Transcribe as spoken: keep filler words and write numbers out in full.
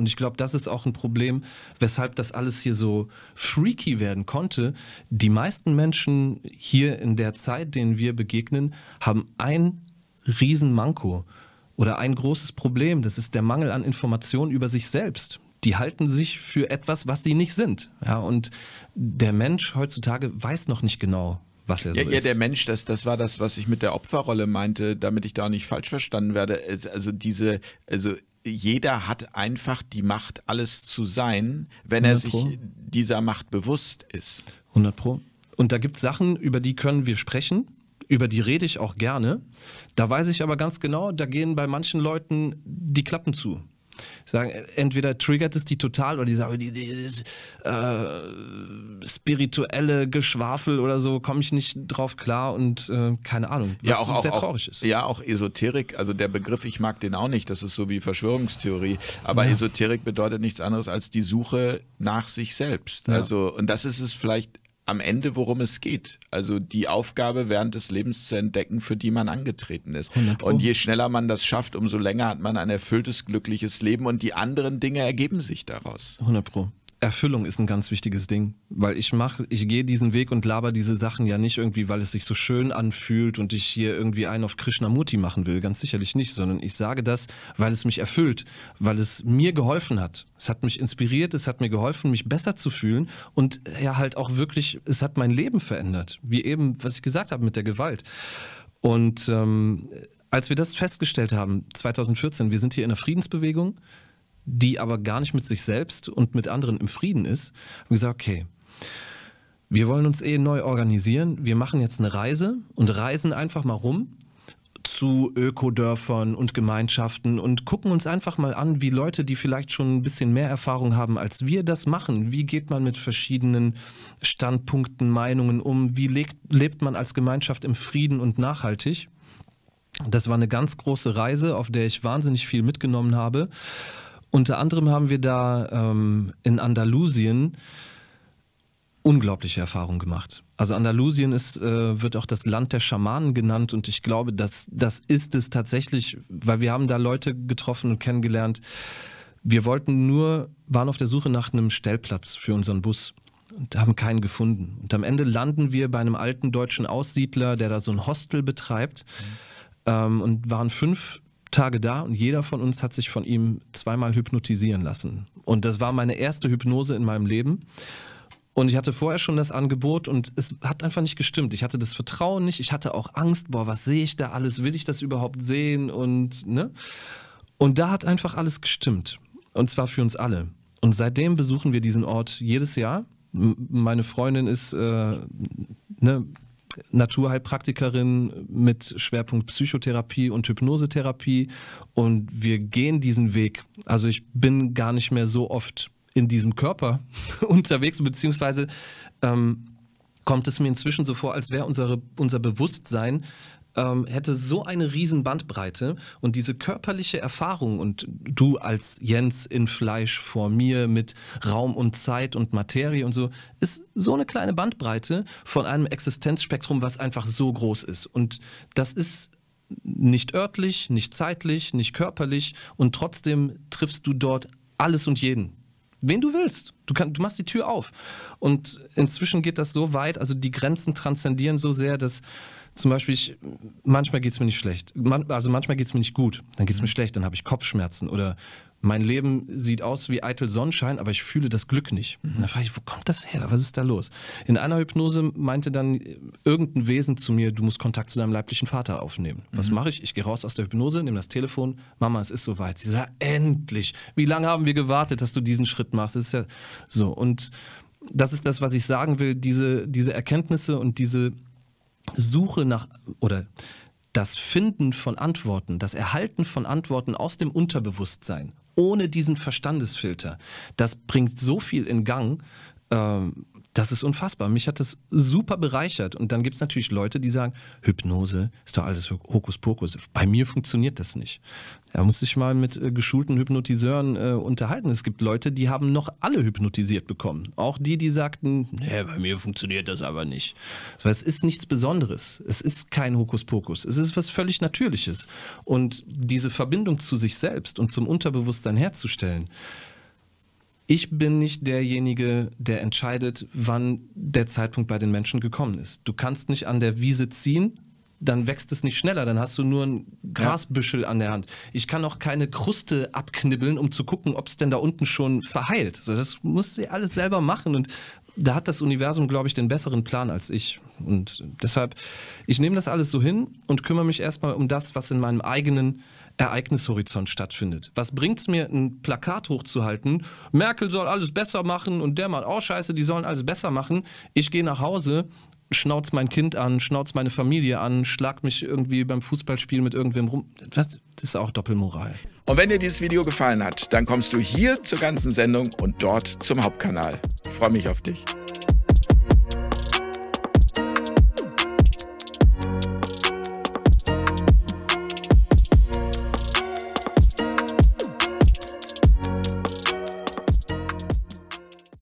Und ich glaube, das ist auch ein Problem, weshalb das alles hier so freaky werden konnte. Die meisten Menschen hier in der Zeit, denen wir begegnen, haben ein Riesenmanko oder ein großes Problem. Das ist der Mangel an Informationen über sich selbst. Die halten sich für etwas, was sie nicht sind. Ja, und der Mensch heutzutage weiß noch nicht genau, was er so ja, ist. Ja, der Mensch, das, das war das, was ich mit der Opferrolle meinte, damit ich da nicht falsch verstanden werde. Also diese, also jeder hat einfach die Macht, alles zu sein, wenn er sich dieser Macht bewusst ist. hundert Pro. Und da gibt es Sachen, über die können wir sprechen. Über die rede ich auch gerne. Da weiß ich aber ganz genau, da gehen bei manchen Leuten die Klappen zu. Sagen, entweder triggert es die total oder die sagen, die, die, die, äh, spirituelle Geschwafel oder so, komme ich nicht drauf klar und äh, keine Ahnung, was ja, auch, sehr auch, traurig ist. Ja, auch Esoterik, also der Begriff, ich mag den auch nicht, das ist so wie Verschwörungstheorie, aber ja. Esoterik bedeutet nichts anderes als die Suche nach sich selbst. Ja. Also, und das ist es vielleicht am Ende, worum es geht. Also die Aufgabe während des Lebens zu entdecken, für die man angetreten ist. Und je schneller man das schafft, umso länger hat man ein erfülltes, glückliches Leben und die anderen Dinge ergeben sich daraus. hundert Pro. Erfüllung ist ein ganz wichtiges Ding, weil ich mache, ich gehe diesen Weg und laber diese Sachen ja nicht irgendwie, weil es sich so schön anfühlt und ich hier irgendwie einen auf Krishnamurti machen will, ganz sicherlich nicht, sondern ich sage das, weil es mich erfüllt, weil es mir geholfen hat. Es hat mich inspiriert, es hat mir geholfen, mich besser zu fühlen und ja halt auch wirklich, es hat mein Leben verändert, wie eben, was ich gesagt habe mit der Gewalt. Und ähm, als wir das festgestellt haben, zweitausendvierzehn, wir sind hier in der Friedensbewegung, die aber gar nicht mit sich selbst und mit anderen im Frieden ist, und gesagt, okay, wir wollen uns eh neu organisieren, wir machen jetzt eine Reise und reisen einfach mal rum zu Ökodörfern und Gemeinschaften und gucken uns einfach mal an, wie Leute, die vielleicht schon ein bisschen mehr Erfahrung haben, als wir das machen, wie geht man mit verschiedenen Standpunkten, Meinungen um, wie lebt, lebt man als Gemeinschaft im Frieden und nachhaltig. Das war eine ganz große Reise, auf der ich wahnsinnig viel mitgenommen habe. Unter anderem haben wir da ähm, in Andalusien unglaubliche Erfahrungen gemacht. Also Andalusien ist, äh, wird auch das Land der Schamanen genannt und ich glaube, dass, das ist es tatsächlich, weil wir haben da Leute getroffen und kennengelernt. Wir wollten nur, waren auf der Suche nach einem Stellplatz für unseren Bus und haben keinen gefunden. Und am Ende landen wir bei einem alten deutschen Aussiedler, der da so ein Hostel betreibt, mhm. ähm, und waren fünf Tage da und jeder von uns hat sich von ihm zweimal hypnotisieren lassen. Und das war meine erste Hypnose in meinem Leben. Und ich hatte vorher schon das Angebot und es hat einfach nicht gestimmt. Ich hatte das Vertrauen nicht, ich hatte auch Angst, boah, was sehe ich da alles, will ich das überhaupt sehen und ne? Und da hat einfach alles gestimmt. Und zwar für uns alle. Und seitdem besuchen wir diesen Ort jedes Jahr. M- meine Freundin ist äh, ne, Naturheilpraktikerin mit Schwerpunkt Psychotherapie und Hypnosetherapie und wir gehen diesen Weg. Also ich bin gar nicht mehr so oft in diesem Körper unterwegs, beziehungsweise ähm, kommt es mir inzwischen so vor, als wäre unsere, unser Bewusstsein ähm, hätte so eine riesen Bandbreite und diese körperliche Erfahrung und du als Jens in Fleisch vor mir mit Raum und Zeit und Materie und so, ist so eine kleine Bandbreite von einem Existenzspektrum, was einfach so groß ist. Und das ist nicht örtlich, nicht zeitlich, nicht körperlich und trotzdem triffst du dort alles und jeden. Wen du willst. Du, kann, du machst die Tür auf. Und inzwischen geht das so weit, also die Grenzen transzendieren so sehr, dass zum Beispiel, ich, manchmal geht es mir nicht schlecht. Man, also manchmal geht es mir nicht gut. Dann geht es mir schlecht, dann habe ich Kopfschmerzen. Oder mein Leben sieht aus wie eitel Sonnenschein, aber ich fühle das Glück nicht. Und dann frage ich, wo kommt das her? Was ist da los? In einer Hypnose meinte dann irgendein Wesen zu mir, du musst Kontakt zu deinem leiblichen Vater aufnehmen. Was mhm. mache ich? Ich gehe raus aus der Hypnose, nehme das Telefon. Mama, es ist soweit. Sie sagt, ja, endlich. Wie lange haben wir gewartet, dass du diesen Schritt machst? Das ist ja so. Und das ist das, was ich sagen will. Diese, diese Erkenntnisse und diese Suche nach, oder das Finden von Antworten, das Erhalten von Antworten aus dem Unterbewusstsein, ohne diesen Verstandesfilter, das bringt so viel in Gang, ähm, das ist unfassbar. Mich hat das super bereichert. Und dann gibt es natürlich Leute, die sagen, Hypnose ist doch alles Hokuspokus. Bei mir funktioniert das nicht. Da muss ich mal mit äh, geschulten Hypnotiseuren äh, unterhalten. Es gibt Leute, die haben noch alle hypnotisiert bekommen. Auch die, die sagten, nee, bei mir funktioniert das aber nicht. So, es ist nichts Besonderes. Es ist kein Hokuspokus. Es ist was völlig Natürliches. Und diese Verbindung zu sich selbst und zum Unterbewusstsein herzustellen, Ich bin nicht derjenige, der entscheidet, wann der Zeitpunkt bei den Menschen gekommen ist. Du kannst nicht an der Wiese ziehen, dann wächst es nicht schneller, dann hast du nur ein Grasbüschel an der Hand. Ich kann auch keine Kruste abknibbeln, um zu gucken, ob es denn da unten schon verheilt. Also das musst du alles selber machen und da hat das Universum, glaube ich, den besseren Plan als ich. Und deshalb, ich nehme das alles so hin und kümmere mich erstmal um das, was in meinem eigenen Ereignishorizont stattfindet. Was bringt's mir, ein Plakat hochzuhalten? Merkel soll alles besser machen und der Mann, oh scheiße, die sollen alles besser machen. Ich gehe nach Hause, schnauz mein Kind an, schnauz meine Familie an, schlag mich irgendwie beim Fußballspiel mit irgendwem rum. Das ist auch Doppelmoral. Und wenn dir dieses Video gefallen hat, dann kommst du hier zur ganzen Sendung und dort zum Hauptkanal. Ich freue mich auf dich.